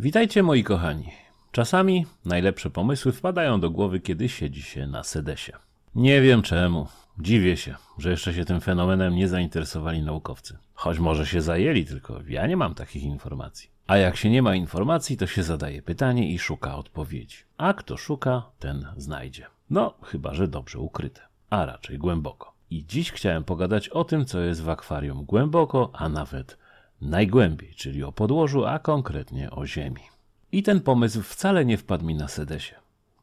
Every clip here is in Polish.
Witajcie moi kochani. Czasami najlepsze pomysły wpadają do głowy, kiedy siedzi się na sedesie. Nie wiem czemu. Dziwię się, że jeszcze się tym fenomenem nie zainteresowali naukowcy. Choć może się zajęli, tylko ja nie mam takich informacji. A jak się nie ma informacji, to się zadaje pytanie i szuka odpowiedzi. A kto szuka, ten znajdzie. No, chyba że dobrze ukryte. A raczej głęboko. I dziś chciałem pogadać o tym, co jest w akwarium głęboko, a nawet najgłębiej, czyli o podłożu, a konkretnie o ziemi. I ten pomysł wcale nie wpadł mi na sedesie.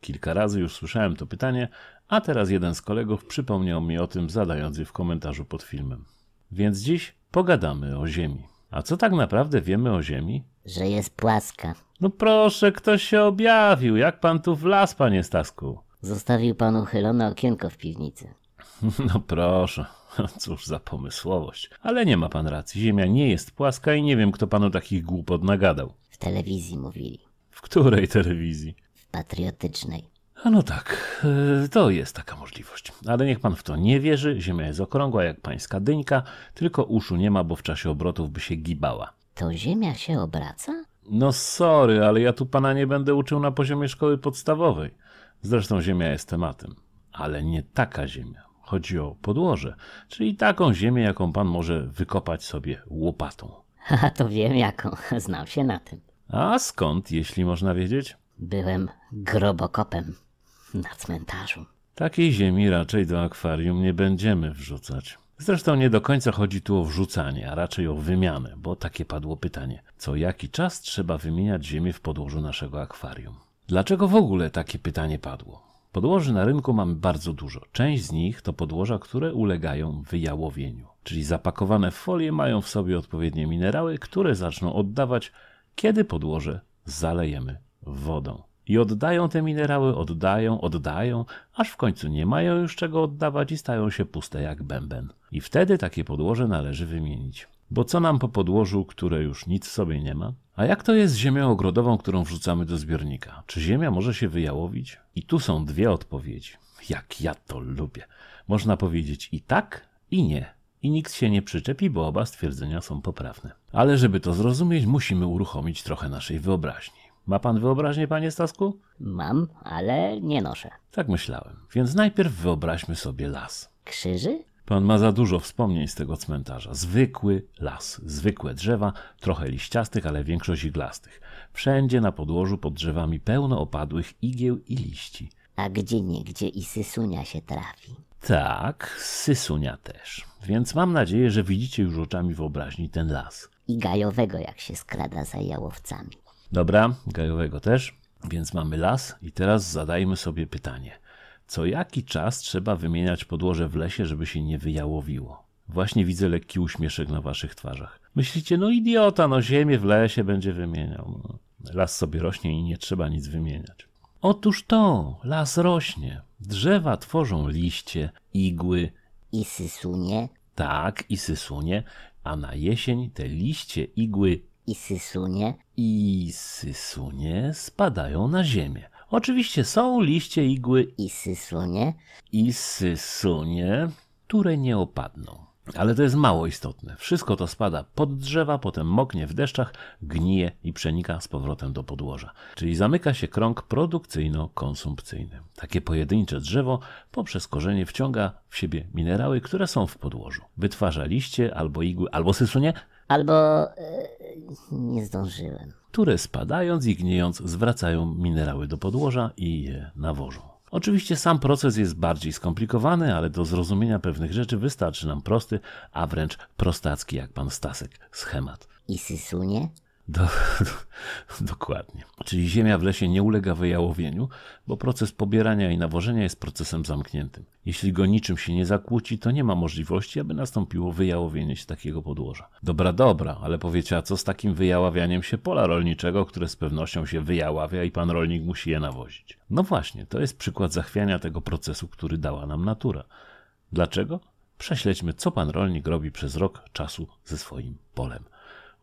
Kilka razy już słyszałem to pytanie, a teraz jeden z kolegów przypomniał mi o tym, zadając je w komentarzu pod filmem. Więc dziś pogadamy o ziemi. A co tak naprawdę wiemy o ziemi? Że jest płaska. No proszę, ktoś się objawił. Jak pan tu wlazł, panie Stasku? Zostawił pan uchylone okienko w piwnicy. No proszę, cóż za pomysłowość. Ale nie ma pan racji, ziemia nie jest płaska i nie wiem, kto panu takich głupot nagadał. W telewizji mówili. W której telewizji? W patriotycznej. A no tak, to jest taka możliwość. Ale niech pan w to nie wierzy, ziemia jest okrągła jak pańska dyńka, tylko uszu nie ma, bo w czasie obrotów by się gibała. To ziemia się obraca? No sorry, ale ja tu pana nie będę uczył na poziomie szkoły podstawowej. Zresztą ziemia jest tematem. Ale nie taka ziemia. Chodzi o podłoże, czyli taką ziemię, jaką pan może wykopać sobie łopatą. A to wiem jaką, znam się na tym. A skąd, jeśli można wiedzieć? Byłem grobokopem na cmentarzu. Takiej ziemi raczej do akwarium nie będziemy wrzucać. Zresztą nie do końca chodzi tu o wrzucanie, a raczej o wymianę, bo takie padło pytanie. Co jaki czas trzeba wymieniać ziemię w podłożu naszego akwarium? Dlaczego w ogóle takie pytanie padło? Podłoży na rynku mamy bardzo dużo. Część z nich to podłoża, które ulegają wyjałowieniu. Czyli zapakowane w folię mają w sobie odpowiednie minerały, które zaczną oddawać, kiedy podłoże zalejemy wodą. I oddają te minerały, oddają, aż w końcu nie mają już czego oddawać i stają się puste jak bęben. I wtedy takie podłoże należy wymienić. Bo co nam po podłożu, które już nic w sobie nie ma? A jak to jest z ziemią ogrodową, którą wrzucamy do zbiornika? Czy ziemia może się wyjałowić? I tu są dwie odpowiedzi. Jak ja to lubię. Można powiedzieć i tak, i nie. I nikt się nie przyczepi, bo oba stwierdzenia są poprawne. Ale żeby to zrozumieć, musimy uruchomić trochę naszej wyobraźni. Ma pan wyobraźnię, panie Stasku? Mam, ale nie noszę. Tak myślałem. Więc najpierw wyobraźmy sobie las. Krzyży? Pan ma za dużo wspomnień z tego cmentarza. Zwykły las, zwykłe drzewa, trochę liściastych, ale większość iglastych. Wszędzie na podłożu pod drzewami pełno opadłych igieł i liści. A gdzie niegdzie i sysunia się trafi. Tak, sysunia też. Więc mam nadzieję, że widzicie już oczami wyobraźni ten las. I gajowego, jak się skrada za jałowcami. Dobra, gajowego też. Więc mamy las i teraz zadajmy sobie pytanie. Co jaki czas trzeba wymieniać podłoże w lesie, żeby się nie wyjałowiło? Właśnie widzę lekki uśmieszek na waszych twarzach. Myślicie, no idiota, no ziemię w lesie będzie wymieniał. No, las sobie rośnie i nie trzeba nic wymieniać. Otóż to, las rośnie. Drzewa tworzą liście, igły. I sysunie. Tak, i sysunie. A na jesień te liście, igły. I sysunie spadają na ziemię. Oczywiście są liście, igły i sysunie, które nie opadną. Ale to jest mało istotne. Wszystko to spada pod drzewa, potem moknie w deszczach, gnije i przenika z powrotem do podłoża. Czyli zamyka się krąg produkcyjno-konsumpcyjny. Takie pojedyncze drzewo poprzez korzenie wciąga w siebie minerały, które są w podłożu. Wytwarza liście albo igły, albo sysunie, albo... nie zdążyłem. Które spadając i gniejąc zwracają minerały do podłoża i je nawożą. Oczywiście sam proces jest bardziej skomplikowany, ale do zrozumienia pewnych rzeczy wystarczy nam prosty, a wręcz prostacki jak pan Stasek schemat. I sysunie? Dokładnie. Czyli ziemia w lesie nie ulega wyjałowieniu, bo proces pobierania i nawożenia jest procesem zamkniętym. Jeśli go niczym się nie zakłóci, to nie ma możliwości, aby nastąpiło wyjałowienie się takiego podłoża. Dobra, ale powiecie, a co z takim wyjaławianiem się pola rolniczego, które z pewnością się wyjaławia i pan rolnik musi je nawozić? No właśnie, to jest przykład zachwiania tego procesu, który dała nam natura. Dlaczego? Prześledźmy, co pan rolnik robi przez rok czasu ze swoim polem.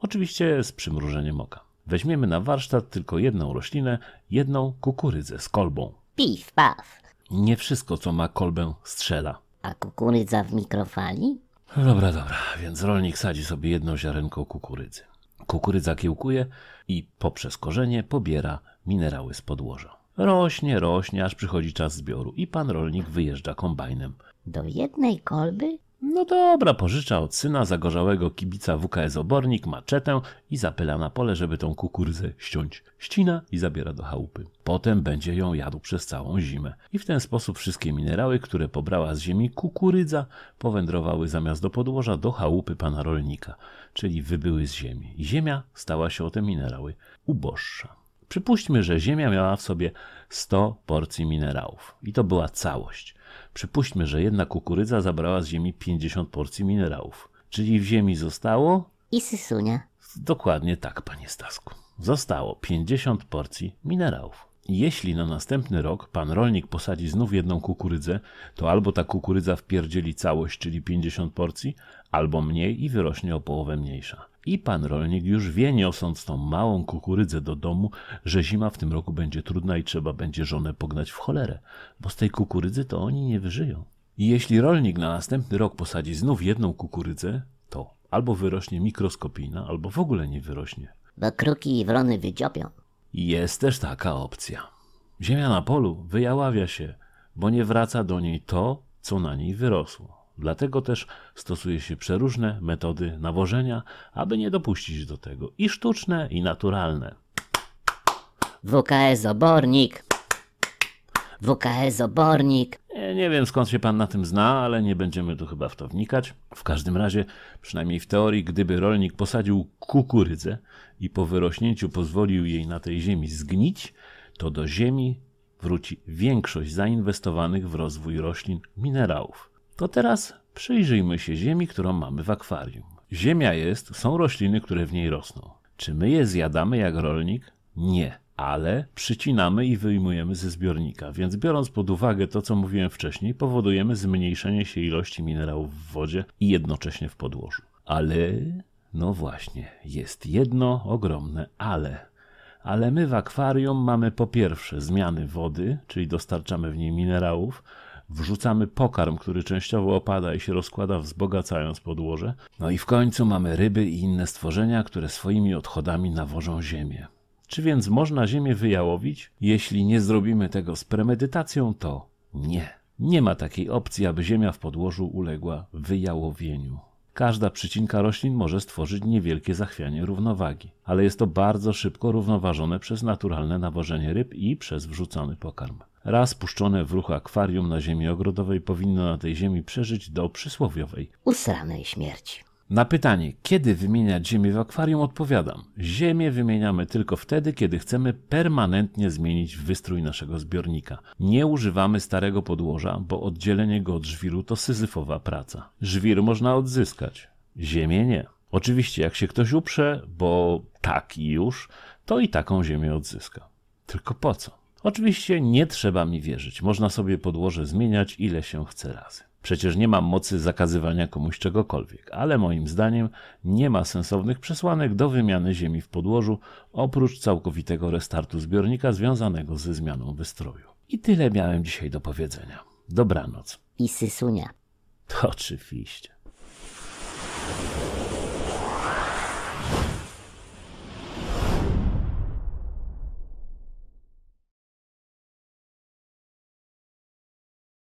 Oczywiście z przymrużeniem oka. Weźmiemy na warsztat tylko jedną roślinę, jedną kukurydzę z kolbą. Pif, paf. Nie wszystko, co ma kolbę, strzela. A kukurydza w mikrofali? Dobra, więc rolnik sadzi sobie jedno ziarenko kukurydzy. Kukurydza kiełkuje i poprzez korzenie pobiera minerały z podłoża. Rośnie, rośnie, aż przychodzi czas zbioru i pan rolnik wyjeżdża kombajnem. Do jednej kolby? No dobra, pożycza od syna zagorzałego kibica WKS Obornik maczetę i zapyla na pole, żeby tą kukurydzę ściąć. Ścina i zabiera do chałupy. Potem będzie ją jadł przez całą zimę. I w ten sposób wszystkie minerały, które pobrała z ziemi kukurydza, powędrowały zamiast do podłoża do chałupy pana rolnika, czyli wybyły z ziemi. I ziemia stała się o te minerały uboższa. Przypuśćmy, że ziemia miała w sobie 100 porcji minerałów i to była całość. Przypuśćmy, że jedna kukurydza zabrała z ziemi 50 porcji minerałów, czyli w ziemi zostało... I sysunia. Dokładnie tak, panie Stasku. Zostało 50 porcji minerałów. Jeśli na następny rok pan rolnik posadzi znów jedną kukurydzę, to albo ta kukurydza wpierdzieli całość, czyli 50 porcji, albo mniej i wyrośnie o połowę mniejsza. I pan rolnik już wie, niosąc tą małą kukurydzę do domu, że zima w tym roku będzie trudna i trzeba będzie żonę pognać w cholerę, bo z tej kukurydzy to oni nie wyżyją. I jeśli rolnik na następny rok posadzi znów jedną kukurydzę, to albo wyrośnie mikroskopijna, albo w ogóle nie wyrośnie. Bo kruki i wrony wydziopią. Jest też taka opcja. Ziemia na polu wyjaławia się, bo nie wraca do niej to, co na niej wyrosło. Dlatego też stosuje się przeróżne metody nawożenia, aby nie dopuścić do tego. I sztuczne, i naturalne. WKS Obornik. WKS Obornik. Nie wiem, skąd się pan na tym zna, ale nie będziemy tu chyba w to wnikać. W każdym razie, przynajmniej w teorii, gdyby rolnik posadził kukurydzę i po wyrośnięciu pozwolił jej na tej ziemi zgnić, to do ziemi wróci większość zainwestowanych w rozwój roślin minerałów. To teraz przyjrzyjmy się ziemi, którą mamy w akwarium. Ziemia jest, są rośliny, które w niej rosną. Czy my je zjadamy jak rolnik? Nie, ale przycinamy i wyjmujemy ze zbiornika, więc biorąc pod uwagę to, co mówiłem wcześniej, powodujemy zmniejszenie się ilości minerałów w wodzie i jednocześnie w podłożu. Ale, no właśnie, jest jedno ogromne ale. Ale my w akwarium mamy po pierwsze zmiany wody, czyli dostarczamy w niej minerałów, wrzucamy pokarm, który częściowo opada i się rozkłada, wzbogacając podłoże. No i w końcu mamy ryby i inne stworzenia, które swoimi odchodami nawożą ziemię. Czy więc można ziemię wyjałowić? Jeśli nie zrobimy tego z premedytacją, to nie. Nie ma takiej opcji, aby ziemia w podłożu uległa wyjałowieniu. Każda przycinka roślin może stworzyć niewielkie zachwianie równowagi, ale jest to bardzo szybko równoważone przez naturalne nawożenie ryb i przez wrzucony pokarm. Raz puszczone w ruch akwarium na ziemi ogrodowej powinno na tej ziemi przeżyć do przysłowiowej usranej śmierci. Na pytanie, kiedy wymieniać ziemię w akwarium, odpowiadam. Ziemię wymieniamy tylko wtedy, kiedy chcemy permanentnie zmienić wystrój naszego zbiornika. Nie używamy starego podłoża, bo oddzielenie go od żwiru to syzyfowa praca. Żwir można odzyskać, ziemię nie. Oczywiście jak się ktoś uprze, bo tak i już, to i taką ziemię odzyska. Tylko po co? Oczywiście nie trzeba mi wierzyć, można sobie podłoże zmieniać ile się chce razy. Przecież nie mam mocy zakazywania komuś czegokolwiek, ale moim zdaniem nie ma sensownych przesłanek do wymiany ziemi w podłożu, oprócz całkowitego restartu zbiornika związanego ze zmianą wystroju. I tyle miałem dzisiaj do powiedzenia. Dobranoc. I sysunia. To oczywiście.